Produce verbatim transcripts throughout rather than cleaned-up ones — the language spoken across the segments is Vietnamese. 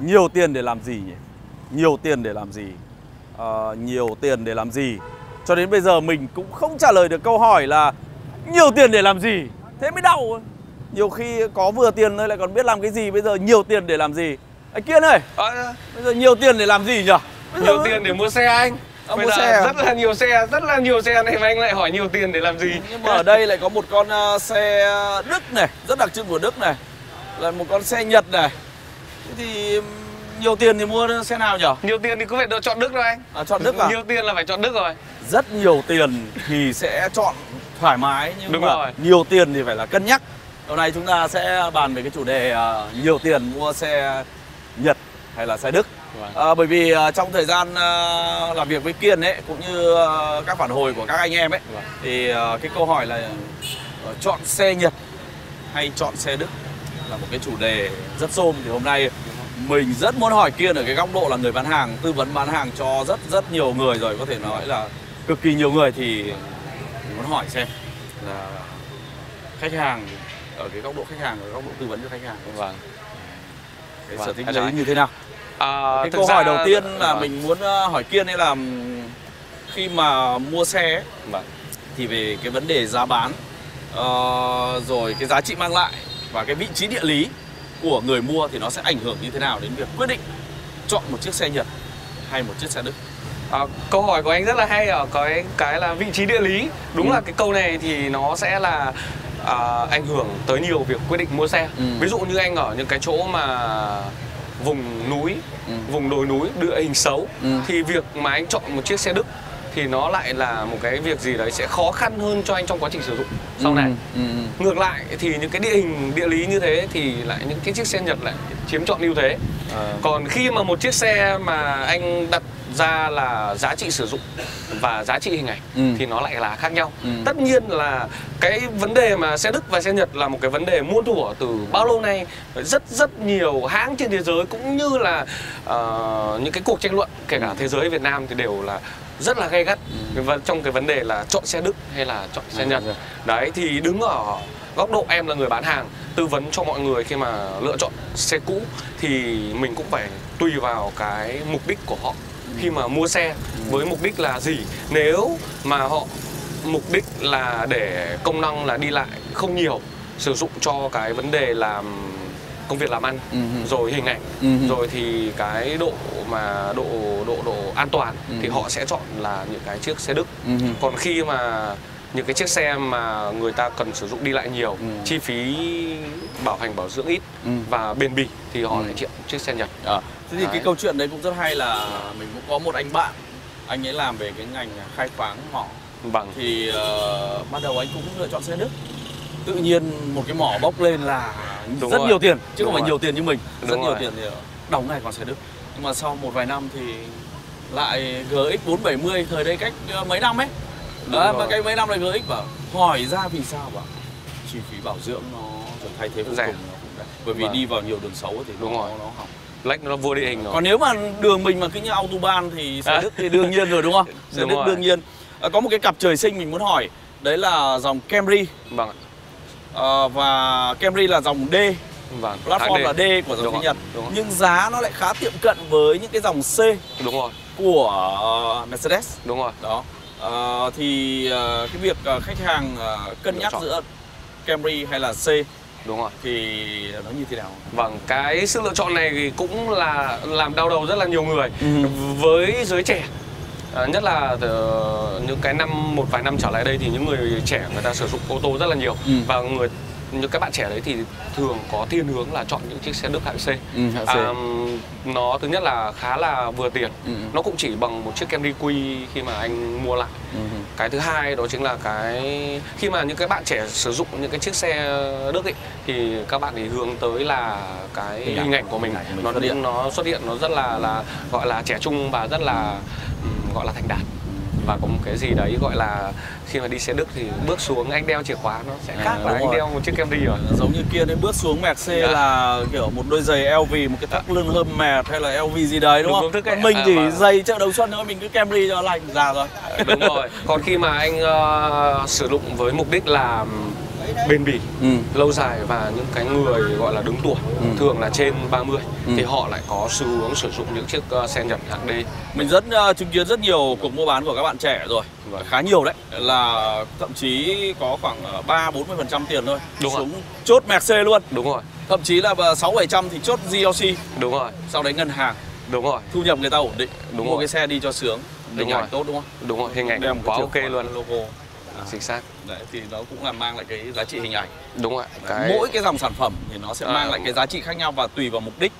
Nhiều tiền để làm gì nhỉ? Nhiều tiền để làm gì? À, nhiều tiền để làm gì? Cho đến bây giờ mình cũng không trả lời được câu hỏi là nhiều tiền để làm gì? Thế mới đau. Nhiều khi có vừa tiền thôi lại còn biết làm cái gì. Bây giờ nhiều tiền để làm gì? Anh Kiên ơi! À, bây giờ nhiều tiền để làm gì nhỉ? Bây nhiều giờ... tiền để mua xe anh. À, bây mua giờ xe rất à? là nhiều xe, rất là nhiều xe này mà anh lại hỏi nhiều tiền để làm gì? Nhưng mà ở đây lại có một con uh, xe Đức này, rất đặc trưng của Đức này. Là một con xe Nhật này. Thế thì... nhiều tiền thì mua xe nào nhở? Nhiều tiền thì cứ phải lựa chọn Đức thôi anh. À, chọn Đức à? Nhiều tiền là phải chọn Đức rồi. Rất nhiều tiền thì sẽ chọn thoải mái, nhưng Đúng mà rồi. nhiều tiền thì phải là cân nhắc. Hôm nay chúng ta sẽ bàn về cái chủ đề uh, nhiều tiền mua xe Nhật hay là xe Đức. À, bởi vì uh, trong thời gian uh, làm việc với Kiên ấy, cũng như uh, các phản hồi của các anh em ấy, thì uh, cái câu hỏi là uh, chọn xe Nhật hay chọn xe Đức là một cái chủ đề rất xôm. Thì hôm nay mình rất muốn hỏi Kiên ở cái góc độ là người bán hàng, tư vấn bán hàng cho rất rất nhiều người rồi, có thể nói là cực kỳ nhiều người, thì mình muốn hỏi xem là khách hàng, ở cái góc độ khách hàng, ở góc độ tư vấn cho khách hàng. Vâng. Cái vâng. sở thích đấy như thế nào? À, cái câu ra... hỏi đầu tiên là vâng. mình muốn hỏi Kiên ấy là khi mà mua xe ấy, vâng. thì về cái vấn đề giá bán, uh, rồi cái giá trị mang lại và cái vị trí địa lý của người mua thì nó sẽ ảnh hưởng như thế nào đến việc quyết định chọn một chiếc xe Nhật hay một chiếc xe Đức? À, câu hỏi của anh rất là hay ở cái cái là vị trí địa lý. Đúng ừ. là cái câu này thì nó sẽ là à, ảnh hưởng tới nhiều việc quyết định mua xe. ừ. Ví dụ như anh ở những cái chỗ mà vùng núi, ừ. vùng đồi núi, địa hình xấu, ừ. thì việc mà anh chọn một chiếc xe Đức thì nó lại là một cái việc gì đấy sẽ khó khăn hơn cho anh trong quá trình sử dụng sau này. ừ, ừ. Ngược lại thì những cái địa hình, địa lý như thế thì lại những cái chiếc xe Nhật lại chiếm trọn ưu thế. à. Còn khi mà một chiếc xe mà anh đặt ra là giá trị sử dụng và giá trị hình ảnh ừ. thì nó lại là khác nhau. ừ. Tất nhiên là cái vấn đề mà xe Đức và xe Nhật là một cái vấn đề muôn thuở từ bao lâu nay. Rất rất nhiều hãng trên thế giới cũng như là uh, những cái cuộc tranh luận kể cả thế giới, Việt Nam thì đều là rất là gay gắt ừ. trong cái vấn đề là chọn xe Đức hay là chọn xe Nhật. ừ. Đấy, thì đứng ở góc độ em là người bán hàng tư vấn cho mọi người khi mà lựa chọn xe cũ thì mình cũng phải tùy vào cái mục đích của họ khi mà mua xe, với mục đích là gì. Nếu mà họ mục đích là để công năng là đi lại không nhiều, sử dụng cho cái vấn đề làm công việc làm ăn, ừ. rồi hình ảnh, ừ. rồi thì cái độ mà độ độ độ an toàn, ừ. thì họ sẽ chọn là những cái chiếc xe Đức. ừ. Còn khi mà những cái chiếc xe mà người ta cần sử dụng đi lại nhiều, ừ. chi phí bảo hành bảo dưỡng ít, ừ. và bền bỉ thì họ ừ. lại chọn chiếc xe Nhật. à. Thế thì đấy. Cái câu chuyện đấy cũng rất hay là mình cũng có một anh bạn, anh ấy làm về cái ngành khai khoáng mỏ. Bằng thì uh, ban đầu anh cũng lựa chọn xe Đức. Tự nhiên một cái mỏ bốc lên là Đúng rất rồi. nhiều tiền, chứ Đúng không phải nhiều tiền như mình. Đúng rất rồi. nhiều tiền thì đóng ngày còn xe Đức. Nhưng mà sau một vài năm thì lại G X bốn bảy mươi, thời đấy cách mấy năm ấy. Đấy, mà cái mấy năm này G X bảo, hỏi ra vì sao bảo chi phí bảo dưỡng nó rồi thay thế vô cùng. Bởi vì vâng. đi vào nhiều đường xấu thì Đúng nó, rồi. nó hỏng. Lách nó vô địa hình rồi. Còn nếu mà đường mình mà cứ như autobahn thì xe à. Đức thì đương nhiên rồi, đúng không? Xe Đức đương nhiên. À, có một cái cặp trời sinh mình muốn hỏi, đấy là dòng Camry. Vâng ạ. À, và Camry là dòng D. Vâng. Platform là D của dòng xe Nhật. Nhưng giá nó lại khá tiệm cận với những cái dòng C. Đúng rồi. Của uh, Mercedes. Đúng rồi. Đó. À, thì uh, cái việc uh, khách hàng uh, cân Được nhắc chọn. giữa Camry hay là C. Đúng rồi. Thì nó như thế nào? Vâng, cái sự lựa chọn này thì cũng là làm đau đầu rất là nhiều người. ừ. Với giới trẻ, à, nhất là những cái năm, một vài năm trở lại đây thì những người trẻ người ta sử dụng ô tô rất là nhiều. ừ. Và người những các bạn trẻ đấy thì thường có thiên hướng là chọn những chiếc xe Đức hạng C. ừ, hạng C. À, nó thứ nhất là khá là vừa tiền, ừ. nó cũng chỉ bằng một chiếc Camry Q khi mà anh mua lại. ừ. Cái thứ hai đó chính là cái khi mà những cái bạn trẻ sử dụng những cái chiếc xe Đức ấy, thì các bạn ấy hướng tới là cái hình, hình ảnh của mình, mình nó xuất hiện. nó xuất hiện nó rất là là gọi là trẻ trung và rất là gọi là thành đạt, và có một cái gì đấy gọi là khi mà đi xe Đức thì bước xuống anh đeo chìa khóa nó sẽ khác à, là anh rồi. đeo một chiếc Camry rồi. Giống như kia đấy, bước xuống Mercedes yeah. là kiểu một đôi giày L V, một cái tắc lưng Hermes hay là L V gì đấy, đúng, đúng không? Mình chỉ à, giày chợ đầu xuân thôi, mình cứ Camry cho lành già rồi. Đúng rồi. Còn khi mà anh uh, sử dụng với mục đích là bền bỉ, ừ. lâu dài, và những cái người gọi là đứng tuổi, ừ. thường là trên ba mươi, ừ. thì họ lại có xu hướng sử dụng những chiếc xe nhập hạng D. Mình rất uh, chứng kiến rất nhiều cuộc mua bán của các bạn trẻ rồi, và khá nhiều đấy, là thậm chí có khoảng ba bốn mươi phần trăm tiền thôi, đúng rồi, chốt Mercedes luôn, đúng rồi, thậm chí là sáu bảy trăm thì chốt giê lờ xê, đúng rồi, sau đấy ngân hàng, đúng rồi, thu nhập người ta ổn định, đúng, mua rồi. Cái xe đi cho sướng, đúng, hình rồi. Ảnh tốt, đúng không, đúng rồi, hình ảnh cũng quá ok luôn, logo à, chính xác đấy, thì nó cũng là mang lại cái giá trị hình ảnh, đúng rồi, cái... mỗi cái dòng sản phẩm thì nó sẽ à, mang lại cái giá trị khác nhau, và tùy vào mục đích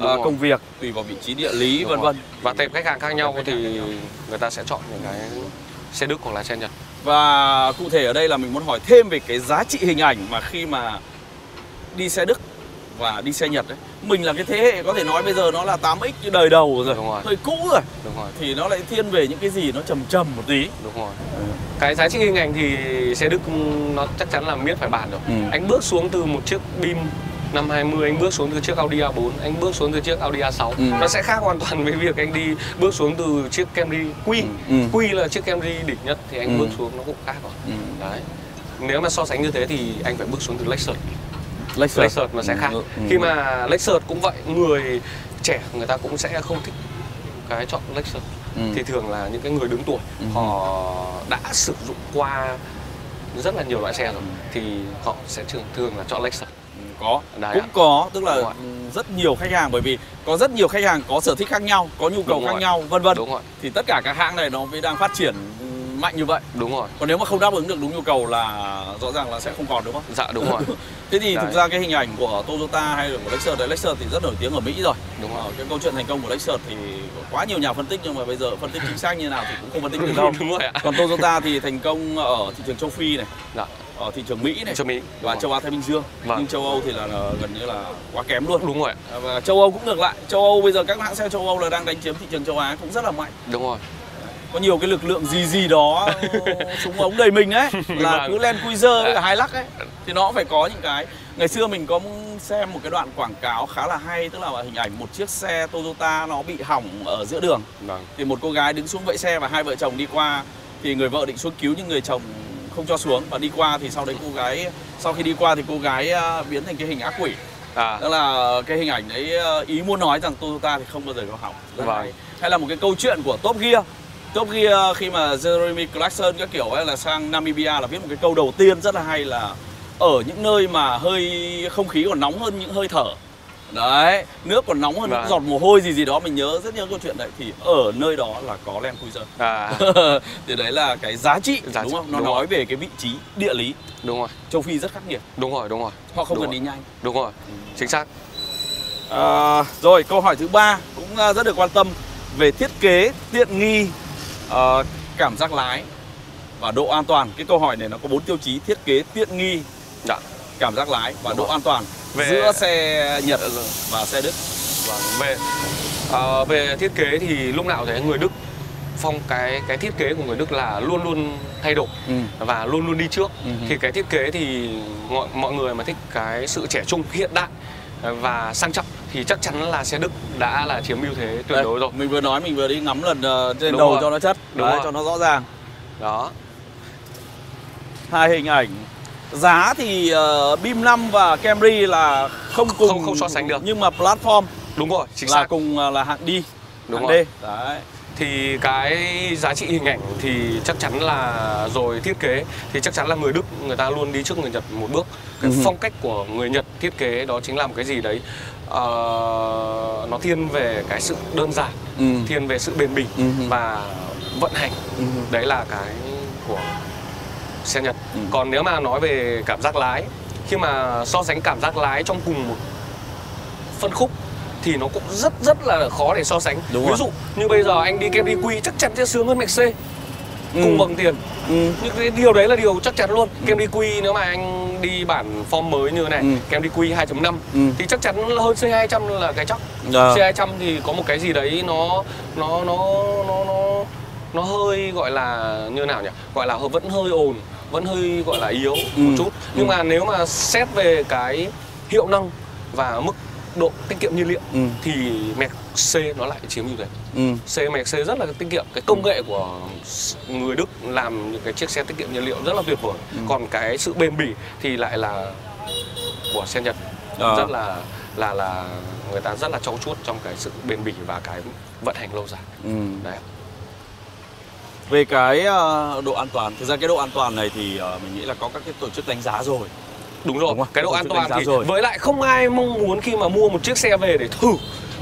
à, công việc, tùy vào vị trí địa lý, vân vân, và tệp khách hàng khác nhau khách thì khác nhau. Người ta sẽ chọn những cái xe Đức hoặc là xe Nhật. Và cụ thể ở đây là mình muốn hỏi thêm về cái giá trị hình ảnh mà khi mà đi xe Đức và đi xe Nhật đấy. Mình là cái thế hệ có thể nói bây giờ nó là tám ích đời đầu rồi, rồi. Thời cũ rồi. Đúng rồi. Thì nó lại thiên về những cái gì nó trầm trầm một tí. Đúng rồi. Ừ. Cái giá trị hình ảnh thì xe Đức nó chắc chắn là miết phải bàn rồi. Ừ. Anh bước xuống từ một chiếc Bim năm hai mươi, anh bước xuống từ chiếc Audi A bốn, anh bước xuống từ chiếc Audi A sáu, ừ. nó sẽ khác hoàn toàn với việc anh đi bước xuống từ chiếc Camry Q. Ừ. Q là chiếc Camry đỉnh nhất thì anh ừ. bước xuống nó cũng khác rồi. Ừ. Đấy. Nếu mà so sánh như thế thì anh phải bước xuống từ Lexus. Lexus, Lexus nó sẽ khác. Ừ. Khi mà Lexus cũng vậy, người trẻ người ta cũng sẽ không thích cái chọn Lexus. Ừ. Thì thường là những cái người đứng tuổi, ừ. họ đã sử dụng qua rất là nhiều loại xe rồi, ừ. thì họ sẽ thường thường là chọn Lexus. Có, Đấy cũng à. có, tức là rất nhiều khách hàng, bởi vì có rất nhiều khách hàng có sở thích khác nhau, có nhu cầu đúng khác rồi. nhau, vân vân. Thì tất cả các hãng này nó mới đang phát triển mạnh như vậy. Đúng rồi. Còn nếu mà không đáp ứng được đúng nhu cầu là rõ ràng là sẽ không còn, đúng không? Dạ đúng rồi. Thế thì đấy. Thực ra cái hình ảnh của Toyota hay là của Lexus, đấy, Lexus thì rất nổi tiếng ở Mỹ rồi. Đúng rồi. Cái câu chuyện thành công của Lexus thì quá nhiều nhà phân tích, nhưng mà bây giờ phân tích chính xác như nào thì cũng không phân tích được đâu. Đúng rồi ạ. Còn Toyota thì thành công ở thị trường châu Phi này. Dạ. Ở thị trường Mỹ này, châu Mỹ và châu Á Thái Bình Dương, vâng. nhưng châu Âu thì là, là gần như là quá kém luôn. Đúng rồi. Và châu Âu cũng ngược lại, châu Âu bây giờ các hãng xe châu Âu là đang đánh chiếm thị trường châu Á cũng rất là mạnh. Đúng rồi. Có nhiều cái lực lượng gì gì đó súng ống đầy mình ấy, là cứ Land Cruiser với cả Hilux ấy, thì nó phải có những cái. Ngày xưa mình có xem một cái đoạn quảng cáo khá là hay, tức là hình ảnh một chiếc xe Toyota nó bị hỏng ở giữa đường, vâng. thì một cô gái đứng xuống vẫy xe và hai vợ chồng đi qua, thì người vợ định xuống cứu nhưng người chồng không cho xuống và đi qua, thì sau đấy cô gái sau khi đi qua thì cô gái uh, biến thành cái hình ác quỷ. À. Tức là cái hình ảnh đấy uh, ý muốn nói rằng Toyota thì không bao giờ có hỏng. Vâng. Hay là một cái câu chuyện của Top Gear. Top Gear khi mà Jeremy Clarkson các kiểu ấy là sang Namibia là viết một cái câu đầu tiên rất là hay, là ở những nơi mà hơi không khí còn nóng hơn những hơi thở. Đấy, nước còn nóng hơn những giọt mồ hôi gì gì đó, mình nhớ rất nhớ câu chuyện đấy, thì ở nơi đó là có Land Cruiser. À. Thì đấy là cái giá trị, giá đúng không? Nó đúng nói rồi. Về cái vị trí địa lý. Đúng rồi. Châu Phi rất khắc nghiệt. Đúng rồi, đúng rồi. Họ không cần đi nhanh. Đúng rồi. Ừ. Chính xác. À, rồi, câu hỏi thứ ba cũng rất được quan tâm về thiết kế, tiện nghi, uh, cảm giác lái và độ an toàn. Cái câu hỏi này nó có bốn tiêu chí: thiết kế, tiện nghi, dạ. cảm giác lái và đúng độ rồi. an toàn. Về... giữa xe Nhật và xe Đức. Và về à, về thiết kế thì lúc nào thấy người Đức phong cái cái thiết kế của người Đức là luôn luôn thay đổi, ừ. và luôn luôn đi trước. Ừ. Thì cái thiết kế thì mọi, mọi người mà thích cái sự trẻ trung, hiện đại và sang trọng thì chắc chắn là xe Đức đã là chiếm ưu thế tuyệt đối rồi. Mình vừa nói mình vừa đi ngắm lần trên Đúng đầu rồi. cho nó chất, Đúng Đấy, rồi. cho nó rõ ràng. Đó. Hai hình ảnh. Giá thì uh, Bim năm và Camry là không cùng không, không so sánh được, nhưng mà platform đúng rồi chính là xác. cùng uh, là hạng đi đúng hạng D. Đấy. Thì cái giá trị hình ảnh thì chắc chắn là rồi, thiết kế thì chắc chắn là người Đức người ta luôn đi trước người Nhật một bước. Cái ừ. phong cách của người Nhật thiết kế đó chính là một cái gì đấy uh, nó thiên về cái sự đơn giản, ừ. thiên về sự bền bỉ, ừ. và vận hành, ừ. đấy là cái của xe Nhật. Ừ. Còn nếu mà nói về cảm giác lái, khi mà so sánh cảm giác lái trong cùng một phân khúc thì nó cũng rất rất là khó để so sánh. Đúng Ví rồi. dụ như bây giờ anh đi Camry Q chắc chắn sẽ sướng hơn Mercedes, ừ. cùng bằng tiền. Ừ. Nhưng cái điều đấy là điều chắc chắn luôn. Ừ. Camry Q nếu mà anh đi bản form mới như thế này, ừ. Camry Q hai chấm năm, ừ. thì chắc chắn hơn C hai trăm là cái chắc. À. C hai trăm thì có một cái gì đấy nó nó nó nó, nó nó hơi gọi là như nào nhỉ? Gọi là vẫn hơi ồn, vẫn hơi gọi là yếu ừ, một chút. Nhưng ừ. mà nếu mà xét về cái hiệu năng và mức độ tiết kiệm nhiên liệu ừ. thì mẹ C nó lại chiếm ưu thế. ừ. C mẹ C rất là tiết kiệm. Cái công nghệ của người Đức làm những cái chiếc xe tiết kiệm nhiên liệu rất là tuyệt vời. ừ. Còn cái sự bền bỉ thì lại là của xe Nhật. à. Rất là là là người ta rất là trau chuốt trong cái sự bền bỉ và cái vận hành lâu dài. ừ. Đấy. Về cái độ an toàn, thực ra cái độ an toàn này thì mình nghĩ là có các cái tổ chức đánh giá rồi. Đúng rồi, đúng cái độ an toàn thì rồi. Với lại không ai mong muốn khi mà mua một chiếc xe về để thử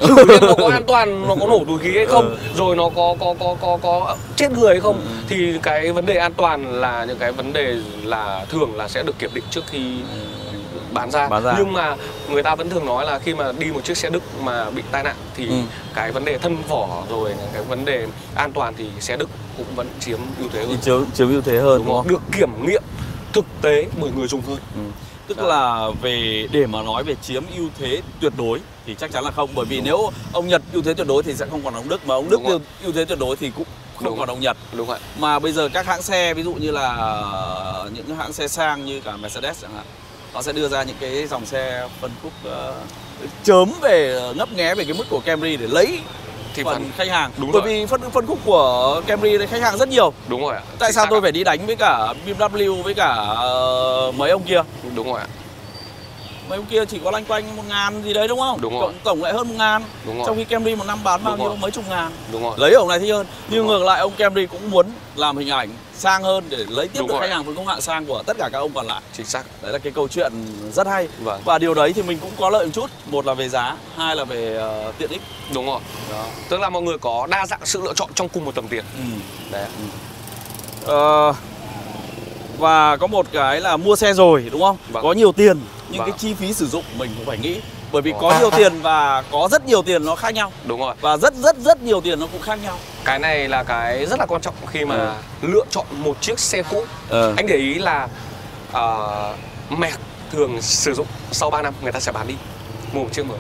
thử nó có an toàn, nó có nổ túi khí hay không, ừ. rồi nó có có có có có chết người hay không. ừ. Thì cái vấn đề an toàn là những cái vấn đề là thường là sẽ được kiểm định trước khi bán ra. bán ra. Nhưng mà người ta vẫn thường nói là khi mà đi một chiếc xe Đức mà bị tai nạn thì ừ. cái vấn đề thân vỏ rồi cái vấn đề an toàn thì xe Đức cũng vẫn chiếm ưu thế hơn. Chiếm chiếm ưu thế hơn, đúng, đúng không? Được kiểm nghiệm thực tế bởi người dùng hơn. Ừ. Tức Đó. là về để mà nói về chiếm ưu thế tuyệt đối thì chắc chắn là không, bởi vì đúng. nếu ông Nhật ưu thế tuyệt đối thì sẽ không còn ông Đức, mà ông Đức ưu thế tuyệt đối thì cũng không đúng. còn ông Nhật. Đúng vậy. Mà bây giờ các hãng xe, ví dụ như là những hãng xe sang như cả Mercedes chẳng hạn, nó sẽ đưa ra những cái dòng xe phân khúc uh, chớm về ngấp nghé về cái mức của Camry để lấy thì phần khách hàng. Đúng Bởi rồi. vì phân, phân khúc của Camry đấy khách hàng rất nhiều. Đúng rồi ạ. Tại thì sao tôi ạ? phải đi đánh với cả bê em vê với cả uh, mấy ông kia? Đúng rồi ạ. Mấy ông kia chỉ có loanh quanh một ngàn gì đấy, đúng không? Đúng rồi. Cộng tổng lại hơn một ngàn. Đúng rồi. Trong khi Camry một năm bán bao nhiêu, mấy chục ngàn. Đúng rồi. Lấy ông này thích hơn. Nhưng ngược lại ông Camry cũng muốn làm hình ảnh sang hơn để lấy tiếp được khách hàng phân khúc hạng sang của tất cả các ông còn lại. Chính xác. Đấy là cái câu chuyện rất hay. Vâng. Và điều đấy thì mình cũng có lợi một chút. Một là về giá, hai là về uh, tiện ích. Đúng rồi. Đó. Tức là mọi người có đa dạng sự lựa chọn trong cùng một tầm tiền. Ừ. Đấy. Ừ. Uh, và có một cái là mua xe rồi, đúng không? Vâng. Có nhiều tiền. Nhưng vâng. cái chi phí sử dụng mình cũng phải nghĩ. Bởi vì có nhiều tiền và có rất nhiều tiền nó khác nhau. Đúng rồi. Và rất rất rất nhiều tiền nó cũng khác nhau. Cái này là cái rất là quan trọng khi mà ừ. lựa chọn một chiếc xe cũ. ừ. Anh để ý là uh, mẹ thường sử dụng sau ba năm người ta sẽ bán đi, mua một chiếc mới.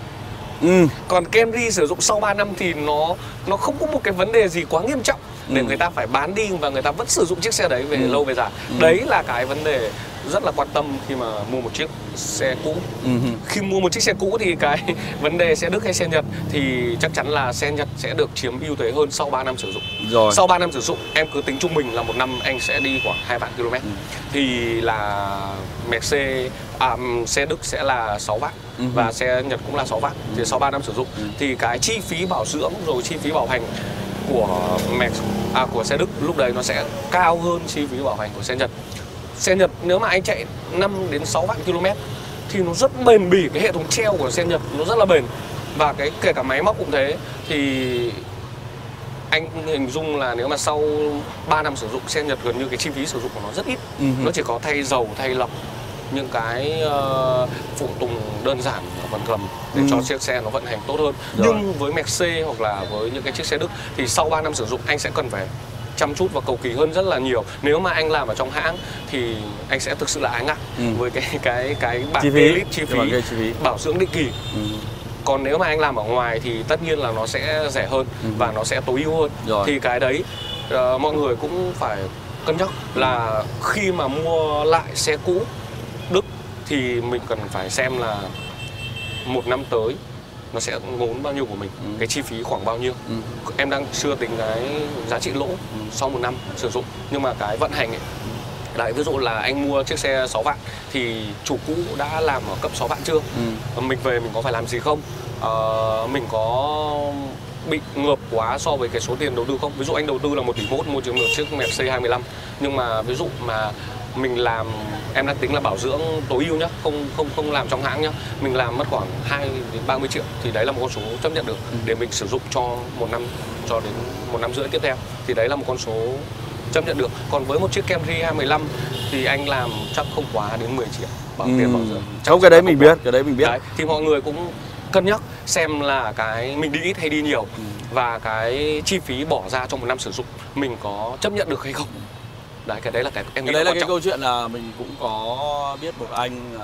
ừ. Còn Camry sử dụng sau ba năm thì nó nó không có một cái vấn đề gì quá nghiêm trọng để ừ. người ta phải bán đi và người ta vẫn sử dụng chiếc xe đấy về ừ. lâu về dài. ừ. Đấy là cái vấn đề rất là quan tâm khi mà mua một chiếc xe cũ. ừ. Khi mua một chiếc xe cũ thì cái vấn đề xe Đức hay xe Nhật thì chắc chắn là xe Nhật sẽ được chiếm ưu thế hơn sau ba năm sử dụng. Rồi. Sau ba năm sử dụng, em cứ tính trung bình là một năm anh sẽ đi khoảng hai vạn ki lô mét. ừ. Thì là Mercedes, à, xe Đức sẽ là sáu vạn ừ. và xe Nhật cũng là sáu vạn. ừ. Thì sau ba năm sử dụng ừ. thì cái chi phí bảo dưỡng rồi chi phí bảo hành của Mercedes, à, của xe Đức lúc đấy nó sẽ cao hơn chi phí bảo hành của xe Nhật. Xe Nhật nếu mà anh chạy năm đến sáu vạn ki lô mét thì nó rất bền bỉ, cái hệ thống treo của xe Nhật nó rất là bền. Và cái kể cả máy móc cũng thế. Thì anh hình dung là nếu mà sau ba năm sử dụng, xe Nhật gần như cái chi phí sử dụng của nó rất ít. ừ. Nó chỉ có thay dầu, thay lọc, những cái uh, phụ tùng đơn giản ở phần cầm để ừ. cho chiếc xe nó vận hành tốt hơn. Rồi. Nhưng với Mercedes hoặc là với những cái chiếc xe Đức thì sau ba năm sử dụng anh sẽ cần phải chăm chút và cầu kỳ hơn rất là nhiều. Nếu mà anh làm ở trong hãng thì anh sẽ thực sự là ái ngại ừ. với cái cái cái bảng chi phí, chi phí, chi phí bảo dưỡng định kỳ. ừ. Còn nếu mà anh làm ở ngoài thì tất nhiên là nó sẽ rẻ hơn ừ. và nó sẽ tối ưu hơn. Rồi. Thì cái đấy uh, mọi người cũng phải cân nhắc là khi mà mua lại xe cũ Đức thì mình cần phải xem là một năm tới nó sẽ ngốn bao nhiêu của mình, ừ. cái chi phí khoảng bao nhiêu. ừ. Em đang chưa tính cái giá trị lỗ ừ. sau một năm sử dụng. Nhưng mà cái vận hành ấy, đấy, ví dụ là anh mua chiếc xe sáu vạn thì chủ cũ đã làm ở cấp sáu vạn chưa? ừ. Mình về mình có phải làm gì không? À, mình có bị ngợp quá so với cái số tiền đầu tư không? Ví dụ anh đầu tư là một tỷ mốt mua một chiếc Mercedes hai mươi lăm. Nhưng mà ví dụ mà mình làm, em đang tính là bảo dưỡng tối ưu nhá, không không không làm trong hãng nhá, mình làm mất khoảng hai đến ba mươi triệu thì đấy là một con số chấp nhận được để mình sử dụng cho một năm cho đến một năm rưỡi tiếp theo, thì đấy là một con số chấp nhận được. Còn với một chiếc Camry hai mươi lăm thì anh làm chắc không quá đến mười triệu bảo ừ. tiền bảo dưỡng. Không, cái đấy mình biết, cái đấy mình biết. Đấy, thì mọi người cũng cân nhắc xem là cái mình đi ít hay đi nhiều ừ. và cái chi phí bỏ ra trong một năm sử dụng mình có chấp nhận được hay không. Đấy, cái đấy là cái em nghĩ đấy là cái trọng. Câu chuyện là mình cũng có biết một anh,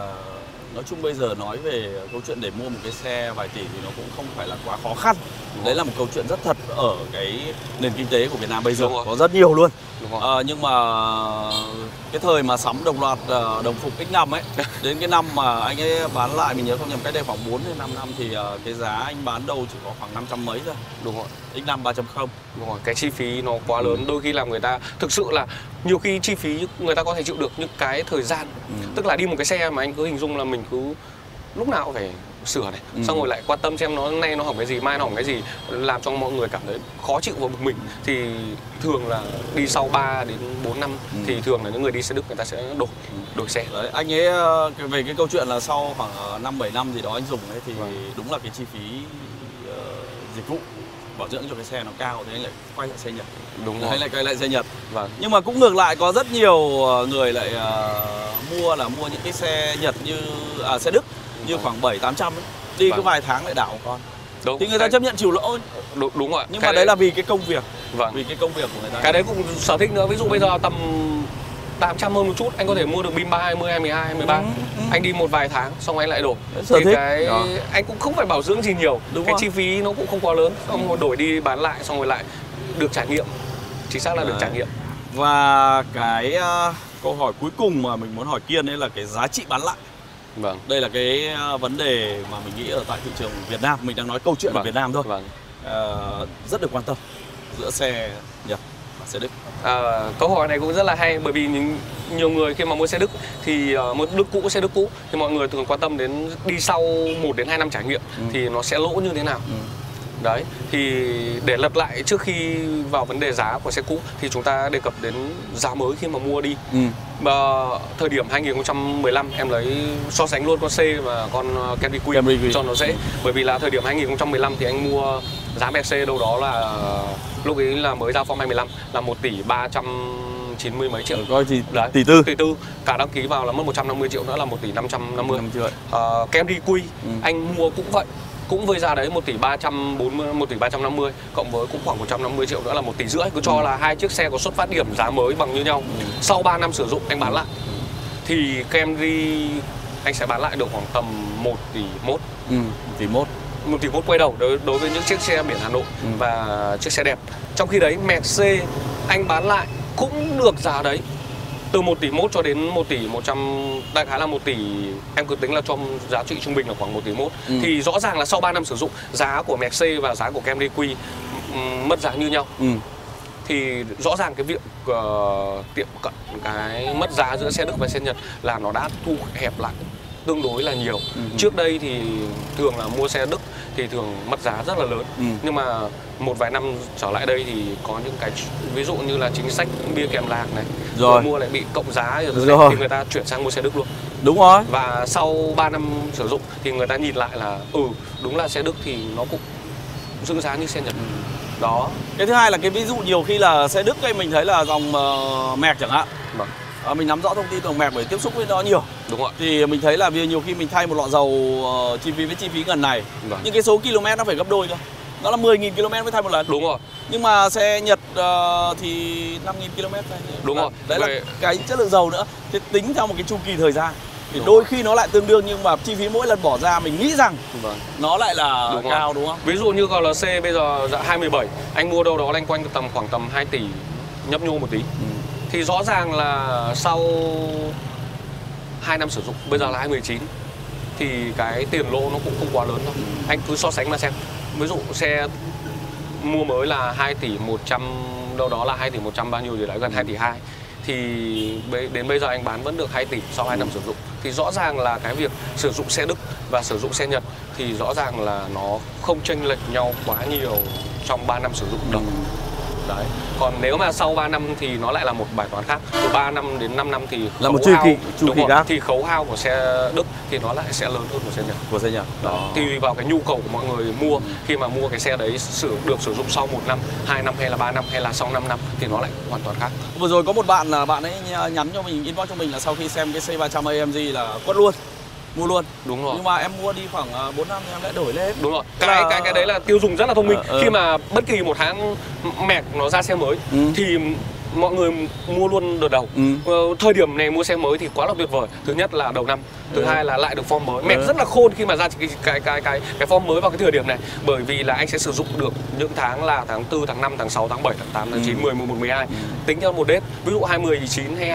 nói chung bây giờ nói về câu chuyện để mua một cái xe vài tỷ thì nó cũng không phải là quá khó khăn. Đúng. Đấy là một câu chuyện rất thật ở cái nền kinh tế của Việt Nam bây giờ, có rất nhiều luôn. Đúng rồi. À, nhưng mà cái thời mà sắm đồng loạt đồng phục X năm ấy, đến cái năm mà anh ấy bán lại, mình nhớ không nhầm, cách đây khoảng bốn đến năm năm thì cái giá anh bán đâu chỉ có khoảng năm trăm mấy thôi. Đúng rồi. X năm ba chấm không. Đúng rồi, cái chi phí nó quá lớn, ừ. đôi khi làm người ta thực sự là nhiều khi chi phí người ta có thể chịu được những cái thời gian, ừ. tức là đi một cái xe mà anh cứ hình dung là mình cứ lúc nào cũng phải sửa này, ừ. xong rồi lại quan tâm xem nó nay nó hỏng cái gì, mai nó hỏng cái gì, làm cho mọi người cảm thấy khó chịu và bực mình. Thì thường là đi sau ba đến bốn năm, ừ. thì thường là những người đi xe Đức người ta sẽ đổi đổi xe. Đấy, anh ấy về cái câu chuyện là sau khoảng năm bảy năm gì đó anh dùng ấy thì vâng. đúng là cái chi phí uh, dịch vụ bảo dưỡng cho cái xe nó cao, thế anh lại quay lại xe Nhật. Đúng rồi. Hay lại quay lại xe Nhật. Vâng. Nhưng mà cũng ngược lại có rất nhiều người lại uh, mua là mua những cái xe Nhật như à, xe Đức như khoảng bảy tám trăm ấy. Đi vâng. cứ vài tháng lại đảo một con. Đúng. Thì người ta chấp nhận chịu lỗ. Đúng, đúng rồi. Nhưng cái mà đấy là vì cái công việc. Vâng. Vì cái công việc của người ta. Cái đấy cũng sở thích nữa. Ví dụ bây giờ tầm tám trăm hơn một chút, anh có thể mua được bim ba hai mươi, hai mười hai, mười ba. Ừ, ừ. Anh đi một vài tháng xong anh lại đổi. Sở thì thích. Cái đó. Anh cũng không phải bảo dưỡng gì nhiều. Đúng cái không? Chi phí nó cũng không quá lớn. Xong rồi đổi đi bán lại xong rồi lại được trải nghiệm. Chính xác là đấy. Được trải nghiệm. Và cái uh, câu hỏi cuối cùng mà mình muốn hỏi Kiên ấy là cái giá trị bán lại. Vâng. Đây là cái vấn đề mà mình nghĩ ở tại thị trường Việt Nam, mình đang nói câu chuyện vâng. ở Việt Nam thôi, vâng. à, rất được quan tâm giữa xe Nhật và xe Đức. À, câu hỏi này cũng rất là hay, bởi vì nhiều người khi mà mua xe Đức thì mua Đức cũ, xe Đức cũ thì mọi người thường quan tâm đến đi sau một đến hai năm trải nghiệm ừ. thì nó sẽ lỗ như thế nào. Ừ. Đấy, thì để lật lại trước khi vào vấn đề giá của xe cũ thì chúng ta đề cập đến giá mới khi mà mua đi. Ừ. Và thời điểm hai nghìn không trăm mười lăm em lấy so sánh luôn con C và con Camry Q cho nó dễ. Ừ. Bởi vì là thời điểm hai nghìn không trăm mười lăm thì anh mua giá mẹ xe đâu đó là lúc ấy là mới ra form hai mươi lăm là một tỷ ba trăm chín mươi mấy triệu. Coi thì tỷ tư. Tỷ tư. Cả đăng ký vào là mất một trăm năm mươi triệu nữa là một tỷ năm trăm năm mươi. À, Camry Q ừ. anh mua cũng vậy. Cũng với giá đấy một tỷ ba trăm bốn mươi, một tỷ ba trăm năm mươi cộng với cũng khoảng một trăm năm mươi triệu nữa là một tỷ rưỡi. Cứ cho là hai chiếc xe có xuất phát điểm giá mới bằng như nhau. Sau ba năm sử dụng anh bán lại thì Camry anh sẽ bán lại được khoảng tầm một tỷ một. Ừ, một tỷ một. một tỷ một quay đầu đối, đối với những chiếc xe biển Hà Nội ừ. và chiếc xe đẹp. Trong khi đấy Mercedes anh bán lại cũng được giá đấy. Từ một tỷ một cho đến một tỷ một trăm, đại khái là một tỷ, em cứ tính là trong giá trị trung bình là khoảng một tỷ một. Ừ. Thì rõ ràng là sau ba năm sử dụng, giá của Mercedes và giá của Camry Q mất giá như nhau. Ừ. Thì rõ ràng cái việc uh, tiệm cận cái mất giá giữa xe Đức và xe Nhật là nó đã thu hẹp lại tương đối là nhiều. Ừ. Trước đây thì thường là mua xe Đức thì thường mất giá rất là lớn. Ừ. Nhưng mà một vài năm trở lại đây thì có những cái ví dụ như là chính sách bia kèm lạc này, rồi, rồi mua lại bị cộng giá rồi, rồi. Thì người ta chuyển sang mua xe Đức luôn. Đúng rồi. Và sau ba năm sử dụng thì người ta nhìn lại là ừ đúng là xe Đức thì nó cũng giữ giá như xe Nhật. Ừ. Đó. Cái thứ hai là cái ví dụ nhiều khi là xe Đức ấy mình thấy là dòng uh, mẹc chẳng hạn. Vâng. À, mình nắm rõ thông tin dòng mẹc bởi tiếp xúc với nó nhiều. Đúng rồi. Thì mình thấy là vì nhiều khi mình thay một lọ dầu uh, chi phí với chi phí gần này. Vâng. Nhưng cái số km nó phải gấp đôi cơ. Nó là mười nghìn ki lô mét mới thay một lần. Đúng rồi. Nhưng mà xe Nhật uh, thì năm nghìn ki lô mét thay. Đúng rồi. Đấy vậy... là cái chất lượng dầu nữa. Thế tính theo một cái chu kỳ thời gian thì đúng đôi rồi. Khi nó lại tương đương nhưng mà chi phí mỗi lần bỏ ra mình nghĩ rằng vâng. nó lại là đúng cao rồi. Đúng không? Ví dụ như giê lờ xê bây giờ dạ hai mươi bảy, anh mua đâu đó lanh quanh tầm khoảng tầm hai tỷ nhấp nhô một tí. Ừ. Thì rõ ràng là sau hai năm sử dụng, bây giờ là hai nghìn không trăm mười chín thì cái tiền lỗ nó cũng không quá lớn đâu. Ừ. Anh cứ so sánh mà xem. Ví dụ xe mua mới là hai tỷ một trăm, đâu đó là hai tỷ một trăm bao nhiêu gì đấy, gần hai tỷ hai. Thì đến bây giờ anh bán vẫn được hai tỷ sau hai năm sử dụng. Thì rõ ràng là cái việc sử dụng xe Đức và sử dụng xe Nhật thì rõ ràng là nó không chênh lệch nhau quá nhiều trong ba năm sử dụng đâu. Đấy. Còn nếu mà sau ba năm thì nó lại là một bài toán khác. Từ ba năm đến năm năm thì là một chu kỳ, chu kỳ khác. Thì khấu hao của xe Đức thì nó lại sẽ lớn hơn của xe Nhật. Của xe Nhật. Đó. Tùy vào cái nhu cầu của mọi người mua. Ừ. Khi mà mua cái xe đấy sử được sử dụng sau một năm, hai năm hay là ba năm hay là sau năm năm thì nó lại hoàn toàn khác. Vừa rồi có một bạn là bạn ấy nhắn cho mình, inbox cho mình là sau khi xem cái C ba trăm a em giê là quất luôn. Mua luôn. Đúng rồi. Nhưng mà em mua đi khoảng bốn năm thì em lại đổi lên. Đúng rồi. Cái là... cái cái đấy là tiêu dùng rất là thông minh. À, à. Khi mà bất kỳ một hãng mẹc nó ra xe mới ừ. thì mọi người mua luôn đợt đầu. Ừ. Thời điểm này mua xe mới thì quá là tuyệt vời. Thứ nhất là đầu năm, thứ ừ. hai là lại được form mới. Mẹ ừ. rất là khôn khi mà ra cái cái cái cái cái form mới vào cái thời điểm này, bởi vì là anh sẽ sử dụng được những tháng là tháng tư, tháng năm, tháng sáu, tháng bảy, tháng tám, tháng chín, ừ. mười, mười một, mười hai. Ừ. Tính theo một date, ví dụ hai mươi, mười chín hay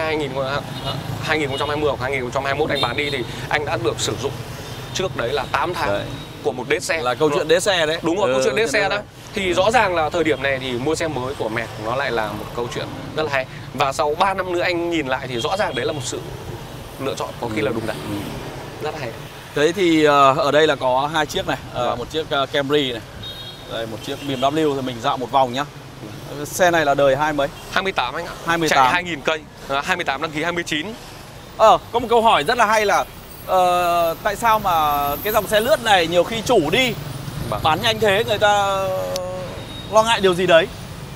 hai nghìn không trăm hai mươi hoặc hai nghìn không trăm hai mươi mốt anh bán đi thì anh đã được sử dụng trước đấy là tám tháng. Đấy. Của một đế xe. Là câu chuyện đế xe đấy. Đúng rồi, ừ, câu chuyện đế xe đó. Thì ừ. rõ ràng là thời điểm này thì mua xe mới của mẹ nó lại là một câu chuyện rất là hay. Và sau ba năm nữa anh nhìn lại thì rõ ràng đấy là một sự lựa chọn có khi ừ. là đúng đắn. Ừ. Rất hay. Thế thì ở đây là có hai chiếc này, à, một chiếc Camry này, đây, một chiếc bê em vê. Thì mình dạo một vòng nhá. Xe này là đời hai mấy? hai mươi tám anh ạ. hai mươi tám. Chạy hai nghìn cây, hai mươi tám đăng ký hai mươi chín. Ờ, à, có một câu hỏi rất là hay là Ờ, tại sao mà cái dòng xe lướt này nhiều khi chủ đi Bà. bán nhanh thế, người ta lo ngại điều gì đấy?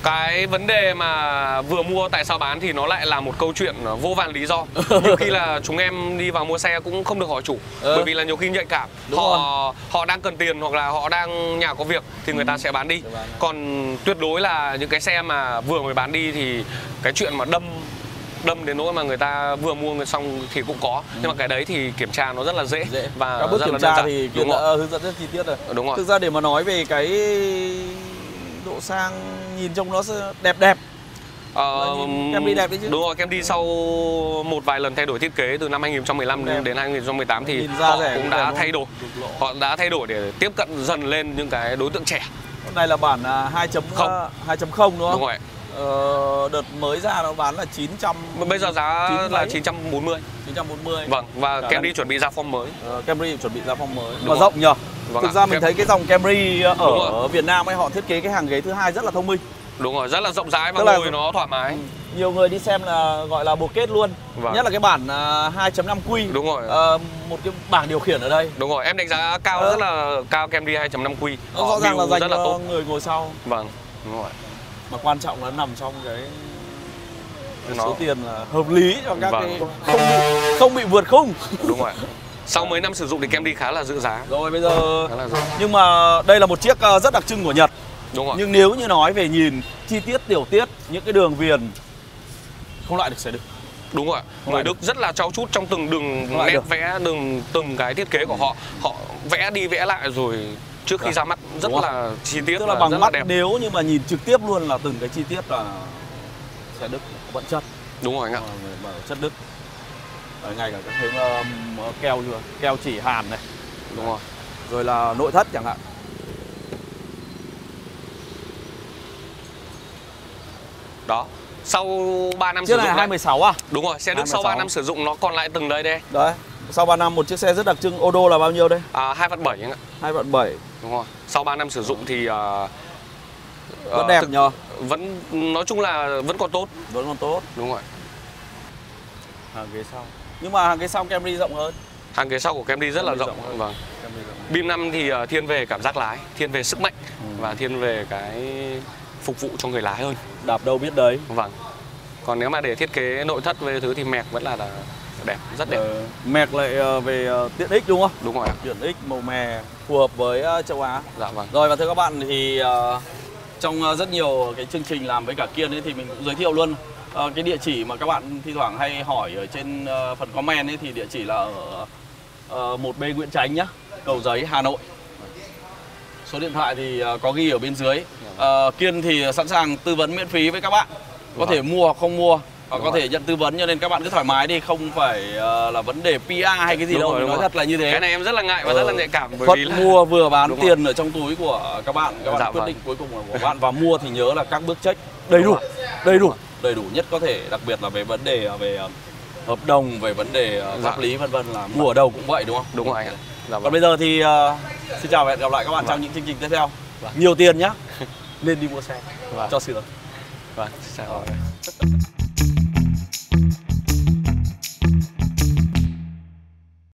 Cái vấn đề mà vừa mua tại sao bán thì nó lại là một câu chuyện vô vàn lý do. Nhiều khi là chúng em đi vào mua xe cũng không được hỏi chủ, ừ. bởi vì là nhiều khi nhạy cảm. Đúng họ rồi. Họ đang cần tiền hoặc là họ đang nhà có việc thì người ừ. ta sẽ bán đi. Bán Còn tuyệt đối là những cái xe mà vừa mới bán đi thì cái chuyện mà đâm đâm đến nỗi mà người ta vừa mua người xong thì cũng có. Ừ. Nhưng mà cái đấy thì kiểm tra nó rất là dễ, dễ. Và các bước kiểm tra thì cũng hướng dẫn rất chi tiết rồi. Đúng rồi. Thực ra để mà nói về cái độ sang, nhìn trông nó đẹp đẹp. Ờ, kem đi đẹp đấy chứ. Đúng rồi, kem đi sau một vài lần thay đổi thiết kế từ năm hai nghìn không trăm mười lăm đến, đến hai nghìn không trăm mười tám thì họ cũng đã thay đổi. Họ đã thay đổi để tiếp cận dần lên những cái đối tượng trẻ. Hôm nay là bản hai chấm không đúng không? Đúng rồi. Ờ, đợt mới ra nó bán là chín trăm. Bây giờ giá là chín trăm bốn mươi. chín trăm bốn mươi. Vâng, và Camry đấy. Chuẩn bị ra form mới. Ờ, Camry chuẩn bị ra form mới. Và rộng nhờ. Vâng Thực ạ. ra mình Cam... thấy cái dòng Camry ở, ở Việt Nam ấy, họ thiết kế cái hàng ghế thứ hai rất là thông minh. Đúng rồi, rất là rộng rãi và ngồi là... nó thoải mái. Ừ. Nhiều người đi xem là gọi là bộ kết luôn. Vâng. Nhất là cái bản hai chấm năm Q. Đúng rồi. À, một cái bảng điều khiển ở đây. Đúng rồi, em đánh giá cao à. rất là cao Camry hai chấm năm Q. Nó rõ ràng là dành rất là tốt người ngồi sau. Vâng, đúng rồi. Mà quan trọng là nằm trong cái, cái nó... số tiền là hợp lý cho các vâng. cái không bị, không bị vượt khung. Đúng rồi. Sau mấy năm sử dụng thì Camry khá là giữ giá. Rồi bây giờ nhưng mà đây là một chiếc rất đặc trưng của Nhật. Đúng rồi. Nhưng nếu như nói về nhìn chi tiết tiểu tiết, những cái đường viền không loại được sẽ được. Đúng rồi. Người Đức rất là trau chuốt trong từng đường nét được. vẽ, đường từng cái thiết kế của họ, họ vẽ đi vẽ lại rồi trước khi ra mắt rất là chi tiết, tức là bằng mắt nếu như mà nhìn trực tiếp luôn là từng cái chi tiết là xe Đức vẫn chất. Đúng rồi anh ạ, chất Đức. Đấy, ngay cả các thứ keo keo chỉ Hàn này. Đúng rồi. Rồi là nội thất chẳng hạn. Đó. Sau ba năm sử dụng là hai mươi sáu à? Đúng rồi, xe Đức sau ba năm sử dụng nó còn lại từng đây đây. Đấy. Sau ba năm một chiếc xe rất đặc trưng, ô đô là bao nhiêu đây? À, hai vạn bảy anh ạ. hai vạn bảy. Đúng rồi. Sau ba năm sử dụng thì uh, vẫn đẹp thực, nhờ. Vẫn nói chung là vẫn còn tốt. Vẫn còn tốt. Đúng rồi. Hàng ghế sau. Nhưng mà hàng ghế sau Camry rộng hơn. Hàng ghế sau của Camry rất Camry là rộng, rộng hơn. Vâng. Camry rộng. bê em năm thì uh, thiên về cảm giác lái, thiên về sức mạnh ừ. và thiên về cái phục vụ cho người lái hơn. Đạp đâu biết đấy. Vâng. Còn nếu mà để thiết kế nội thất về thứ thì mẹc vẫn là, là đẹp, rất đẹp. Ờ, mẹc lại về tiện ích đúng không? Đúng rồi ạ. Tiện ích màu mè phù hợp với châu Á. Dạ vâng. Rồi và thưa các bạn thì uh, trong rất nhiều cái chương trình làm với cả Kiên ấy thì mình cũng giới thiệu luôn uh, cái địa chỉ mà các bạn thi thoảng hay hỏi ở trên uh, phần comment ấy, thì địa chỉ là ở uh, một B Nguyễn Chánh nhá, Cầu Giấy, Hà Nội. Số điện thoại thì uh, có ghi ở bên dưới. Uh, Kiên thì sẵn sàng tư vấn miễn phí với các bạn. Có thể mua hoặc không mua. Đúng có rồi. thể nhận tư vấn, cho nên các bạn cứ thoải mái đi, không phải uh, là vấn đề pê e rờ hay cái gì đúng đâu, rồi, nói rồi. thật là như thế. Cái này em rất là ngại và ừ. rất là nhạy cảm bởi Phật vì là... mua vừa bán đúng tiền rồi. ở trong túi của các bạn, các bạn dạ quyết định cuối cùng là của bạn và mua thì nhớ là các bước check đầy đủ, đầy đủ, đầy đủ nhất có thể, đặc biệt là về vấn đề về hợp đồng, về vấn đề dạ. pháp lý vân vân là mua ở đâu cũng vậy đúng không? Đúng rồi anh ạ. Dạ Còn bây giờ thì uh, xin chào và hẹn gặp lại các bạn dạ. trong những chương trình tiếp theo. Dạ. Nhiều tiền nhá, nên đi mua xe dạ. cho sự thật. Vâng, xin chào.